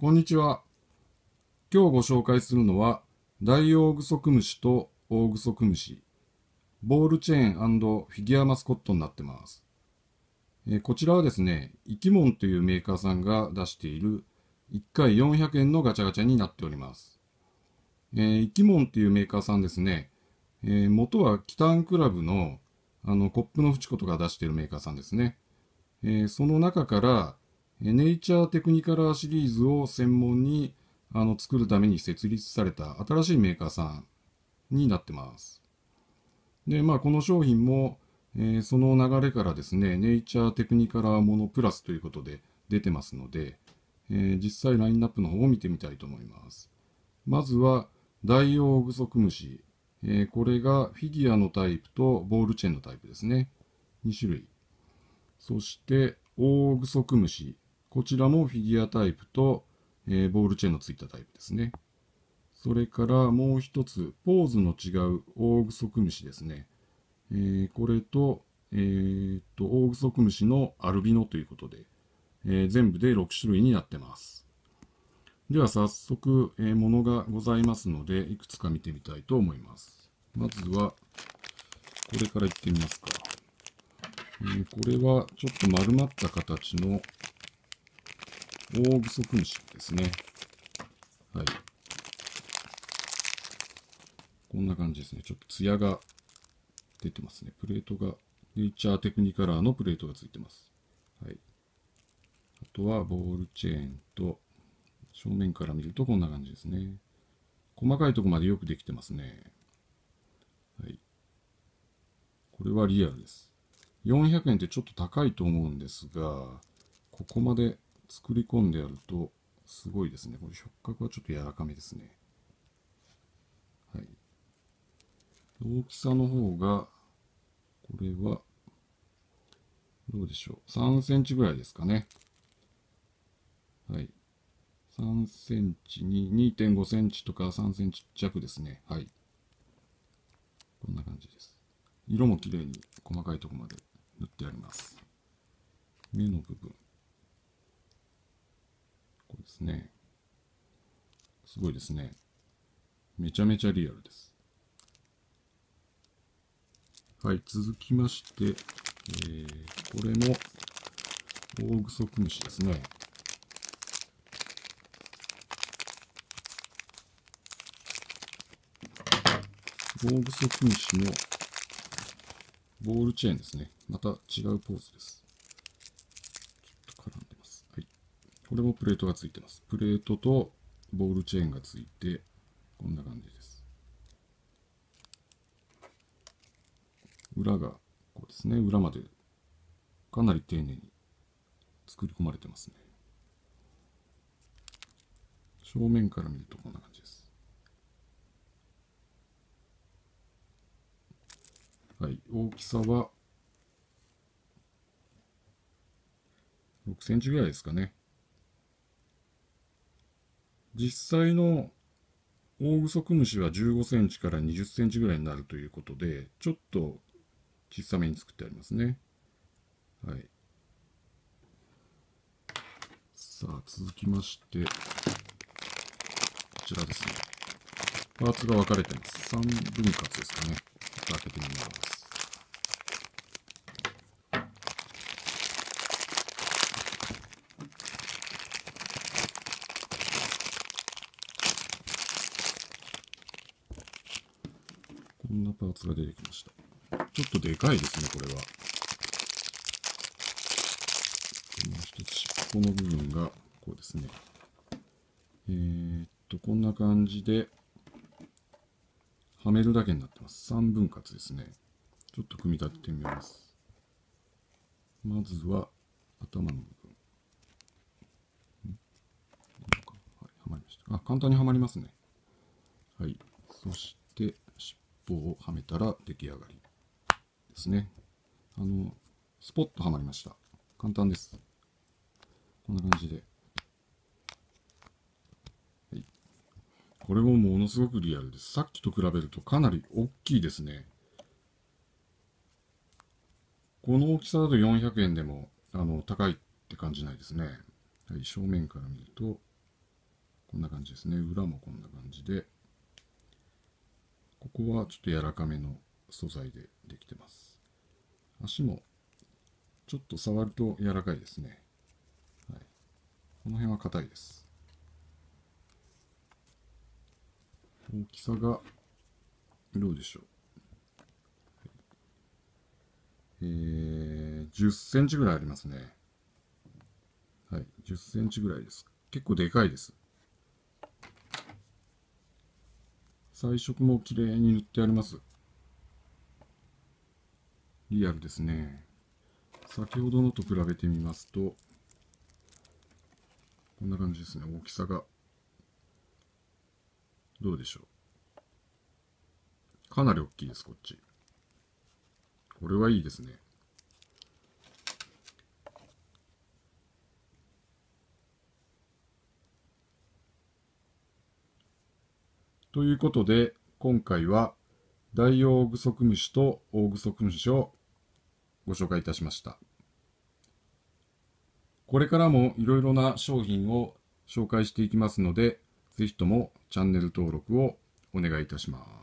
こんにちは。今日ご紹介するのはダイオウグソクムシとオオグソクムシ、ボールチェーン&フィギュアマスコットになってます。こちらはですね、生きもんというメーカーさんが出している1回400円のガチャガチャになっております。生きもんというメーカーさんですね、元はキタンクラブのコップのフチコとか出しているメーカーさんですね。その中からネイチャーテクニカラーシリーズを専門に作るために設立された新しいメーカーさんになってます。で、まあこの商品も、その流れからですね、ネイチャーテクニカラーモノプラスということで出てますので、実際ラインナップの方を見てみたいと思います。まずはダイオウグソクムシ。これがフィギュアのタイプとボールチェーンのタイプですね。2種類。そしてオオグソクムシ。こちらもフィギュアタイプと、ボールチェーンのついたタイプですね。それからもう一つ、ポーズの違うオオグソクムシですね。これと、オオグソクムシのアルビノということで、全部で6種類になってます。では早速、ものがございますので、いくつか見てみたいと思います。まずは、これからいってみますか。これはちょっと丸まった形のオオグソクムシですね。はい。こんな感じですね。ちょっとツヤが出てますね。プレートが、ネイチャーテクニカラーのプレートがついてます。はい。あとはボールチェーンと、正面から見るとこんな感じですね。細かいところまでよくできてますね。はい。これはリアルです。400円ってちょっと高いと思うんですが、ここまで作り込んでやるとすごいですね。これ触角はちょっと柔らかめですね。はい。大きさの方が、これは、どうでしょう。3センチぐらいですかね。はい。3センチに 2.5 センチとか3センチ弱ですね。はい。こんな感じです。色も綺麗に細かいところまで塗ってあります。目の部分。これですね。すごいですね。めちゃめちゃリアルです。はい、続きまして、これも、オオグソクムシですね。オオグソクムシのボールチェーンですね。また違うポーズです。ちょっと絡んでます。はい。これもプレートがついてます。プレートとボールチェーンがついて、こんな感じです。裏が、こうですね。裏までかなり丁寧に作り込まれてますね。正面から見るとこんな感じです。はい、大きさは6センチぐらいですかね。実際のオオグソクムシは15センチから20センチぐらいになるということで、ちょっと小さめに作ってありますね。はい。さあ、続きまして、こちらですね。パーツが分かれてます。3分割ですかね。開けてみます。こんなパーツが出てきました。ちょっとでかいですね、これは。もう一つ尻尾の部分がこうですね。こんな感じではめるだけになってます。3分割ですね。ちょっと組み立ててみます。まずは頭の部分。はい、はまりました。あ、簡単にはまりますね。はい。そして、尻尾をはめたら出来上がりですね。スポッとはまりました。簡単です。こんな感じで。これもものすごくリアルです。さっきと比べるとかなり大きいですね。この大きさだと400円でも高いって感じないですね。はい、正面から見るとこんな感じですね。裏もこんな感じで、ここはちょっと柔らかめの素材でできてます。足もちょっと触ると柔らかいですね。はい、この辺は硬いです。大きさがどうでしょう。10センチぐらいありますね。はい、10センチぐらいです。結構でかいです。彩色も綺麗に塗ってあります。リアルですね。先ほどのと比べてみますと、こんな感じですね。大きさが。どうでしょう。かなり大きいです、こっち。これはいいですね。ということで、今回はダイオウグソクムシとオオグソクムシをご紹介いたしました。これからもいろいろな商品を紹介していきますので、ぜひともチャンネル登録をお願いいたします。